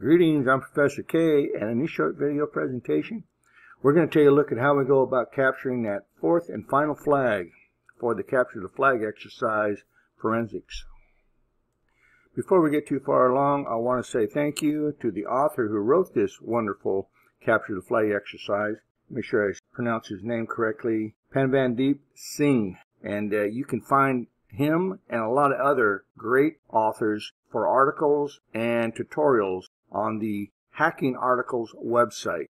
Greetings, I'm Professor K, and in this short video presentation, we're going to take a look at how we go about capturing that fourth and final flag for the Capture the Flag exercise forensics. Before we get too far along, I want to say thank you to the author who wrote this wonderful Capture the Flag exercise. Make sure I pronounce his name correctly, Panvandeep Singh. And you can find him and a lot of other great authors for articles and tutorials on the Hacking Articles website.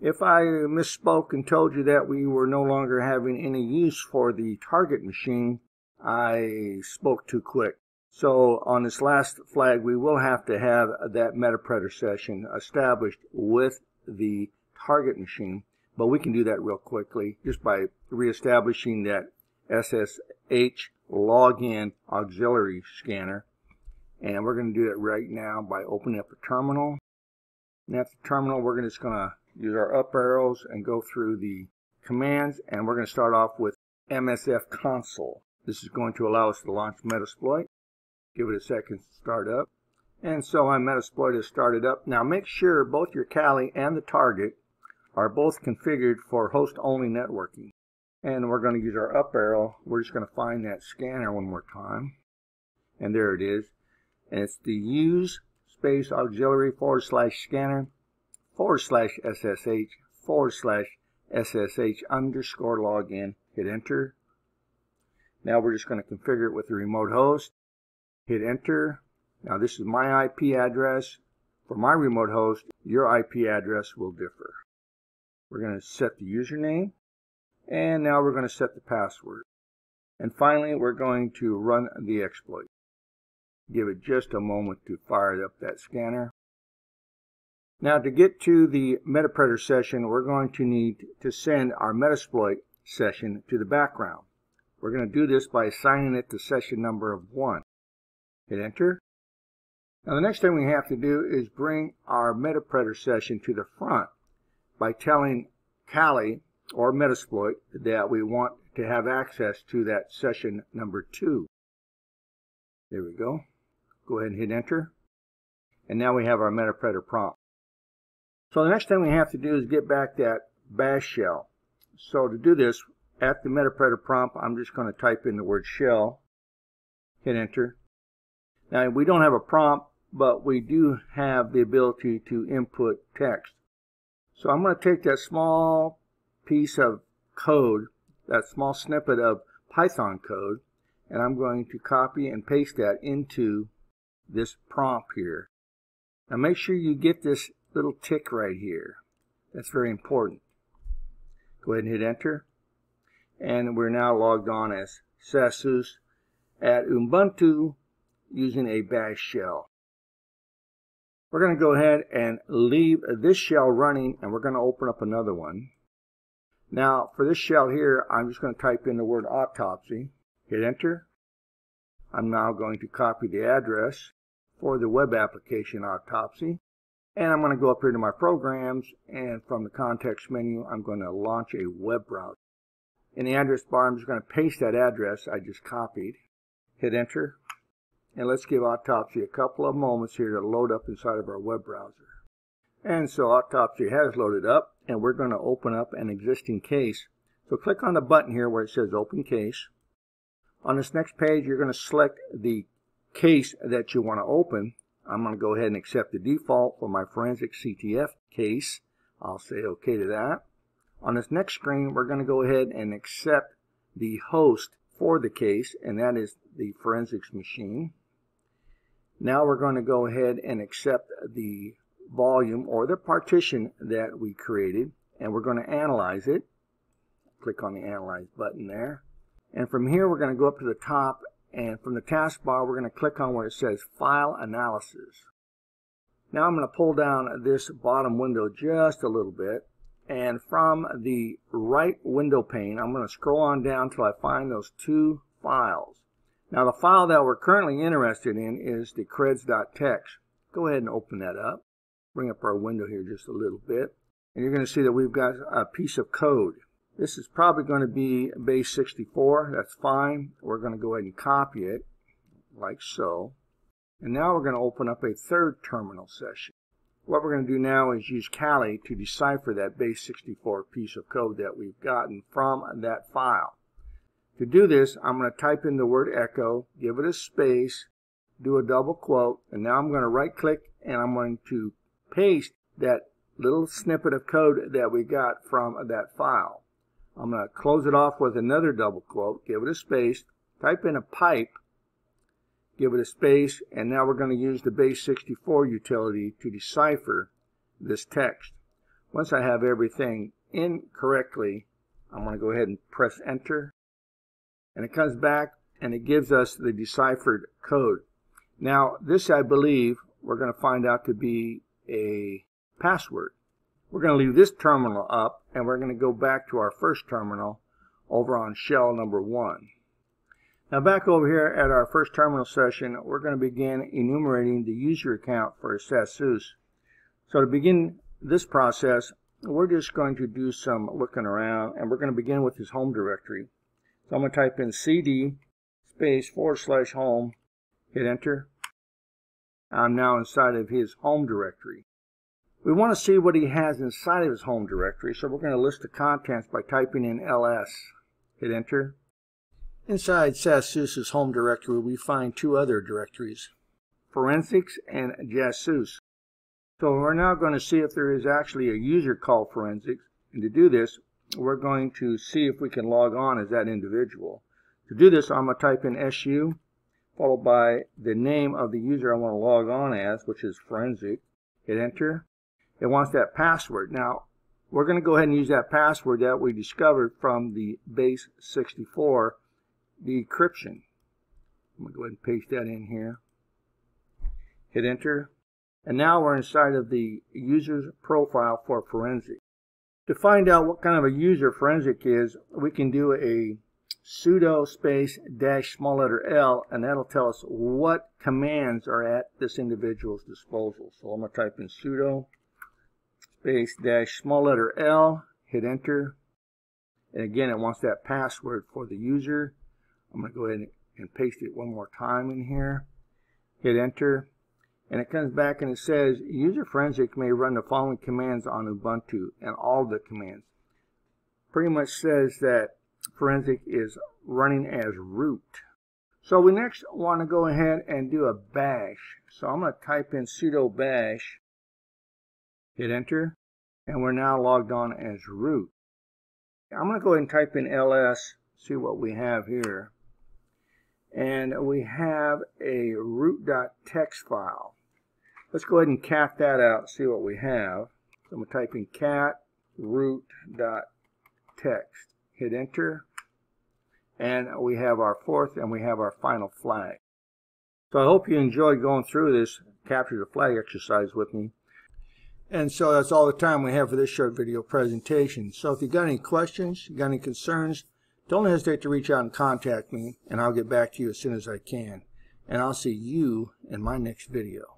If I misspoke and told you that we were no longer having any use for the target machine, I spoke too quick. So on this last flag, we will have to have that Metapreter session established with the target machine, but we can do that real quickly just by reestablishing that SSH login auxiliary scanner. And we're going to do it right now by opening up a terminal. And at the terminal, we're just going to use our up arrows and go through the commands. And we're going to start off with MSF console. This is going to allow us to launch Metasploit. Give it a second to start up. And so my Metasploit is started up. Now make sure both your Kali and the target are both configured for host-only networking. And we're going to use our up arrow. We're just going to find that scanner one more time. And there it is. And it's the use space auxiliary /scanner /SSH /SSH _login. Hit enter. Now we're just going to configure it with the remote host. Hit enter. Now this is my IP address. For my remote host, your IP address will differ. We're going to set the username. And now we're going to set the password. And finally, we're going to run the exploit. Give it just a moment to fire up that scanner. Now to get to the Metapreter session, we're going to need to send our Metasploit session to the background. We're going to do this by assigning it to session number of 1. Hit enter. Now the next thing we have to do is bring our Metapreter session to the front by telling Kali or Metasploit that we want to have access to that session number 2. There we go. Go ahead and hit enter. And now we have our Metapreter prompt. So the next thing we have to do is get back that bash shell. So to do this, at the Metapreter prompt, I'm just going to type in the word shell. Hit enter. Now we don't have a prompt, but we do have the ability to input text. So I'm going to take that small piece of code, that small snippet of Python code, and I'm going to copy and paste that into this prompt here. Now make sure you get this little tick right here. That's very important. Go ahead and hit enter. And we're now logged on as Sasus at Ubuntu using a bash shell. We're going to go ahead and leave this shell running, and we're going to open up another one. Now for this shell here, I'm just going to type in the word autopsy. Hit enter. I'm now going to copy the address for the web application Autopsy. And I'm going to go up here to my programs, and from the context menu, I'm going to launch a web browser. In the address bar, I'm just going to paste that address I just copied. Hit enter. And let's give Autopsy a couple of moments here to load up inside of our web browser. And so Autopsy has loaded up, and we're going to open up an existing case. So click on the button here where it says Open Case. On this next page, you're going to select the case that you want to open. I'm going to go ahead and accept the default for my forensic CTF case. I'll say OK to that. On this next screen, we're going to go ahead and accept the host for the case, and that is the forensics machine. Now we're going to go ahead and accept the volume or the partition that we created, and we're going to analyze it. Click on the Analyze button there. And from here, we're going to go up to the top, and from the taskbar, we're going to click on where it says File Analysis. Now I'm going to pull down this bottom window just a little bit, and from the right window pane, I'm going to scroll on down until I find those two files. Now the file that we're currently interested in is the creds.txt. Go ahead and open that up. Bring up our window here just a little bit, and you're going to see that we've got a piece of code. This is probably going to be Base64, that's fine. We're going to go ahead and copy it, like so. And now we're going to open up a third terminal session. What we're going to do now is use Kali to decipher that Base64 piece of code that we've gotten from that file. To do this, I'm going to type in the word echo, give it a space, do a double quote, and now I'm going to right click and I'm going to paste that little snippet of code that we got from that file. I'm going to close it off with another double quote, give it a space, type in a pipe, give it a space, and now we're going to use the Base64 utility to decipher this text. Once I have everything in correctly, I'm going to go ahead and press enter, and it comes back and it gives us the deciphered code. Now this, I believe, we're going to find out to be a password. We're going to leave this terminal up and we're going to go back to our first terminal over on shell number 1. Now back over here at our first terminal session, we're going to begin enumerating the user account for SASUS. So to begin this process, we're just going to do some looking around, and we're going to begin with his home directory. So I'm going to type in cd space /home, hit enter. I'm now inside of his home directory. We want to see what he has inside of his home directory, so we're going to list the contents by typing in ls, hit enter. Inside SASUS's home directory, we find two other directories, Forensics and Jasus. So we're now going to see if there is actually a user called Forensics. And to do this, we're going to see if we can log on as that individual. To do this, I'm going to type in SU, followed by the name of the user I want to log on as, which is Forensic. Hit enter. It wants that password. Now, we're going to go ahead and use that password that we discovered from the Base64 decryption. I'm going to go ahead and paste that in here. Hit enter. And now we're inside of the user's profile for Forensic. To find out what kind of a user Forensic is, we can do a sudo space -L, and that'll tell us what commands are at this individual's disposal. So I'm going to type in sudo space -L, hit enter. And again, it wants that password for the user. I'm going to go ahead and paste it one more time in here. Hit enter. And it comes back and it says, user Forensic may run the following commands on Ubuntu, and all the commands. Pretty much says that Forensic is running as root. So we next want to go ahead and do a bash. So I'm going to type in sudo bash, hit enter, and we're now logged on as root. I'm going to go ahead and type in ls, see what we have here. And we have a root.txt file. Let's go ahead and cat that out, see what we have. So I'm going to type in cat root.txt, hit enter. And we have our fourth and we have our final flag. So I hope you enjoyed going through this Capture the Flag exercise with me. And so that's all the time we have for this short video presentation. So if you got any questions, you got any concerns, don't hesitate to reach out and contact me, and I'll get back to you as soon as I can. And I'll see you in my next video.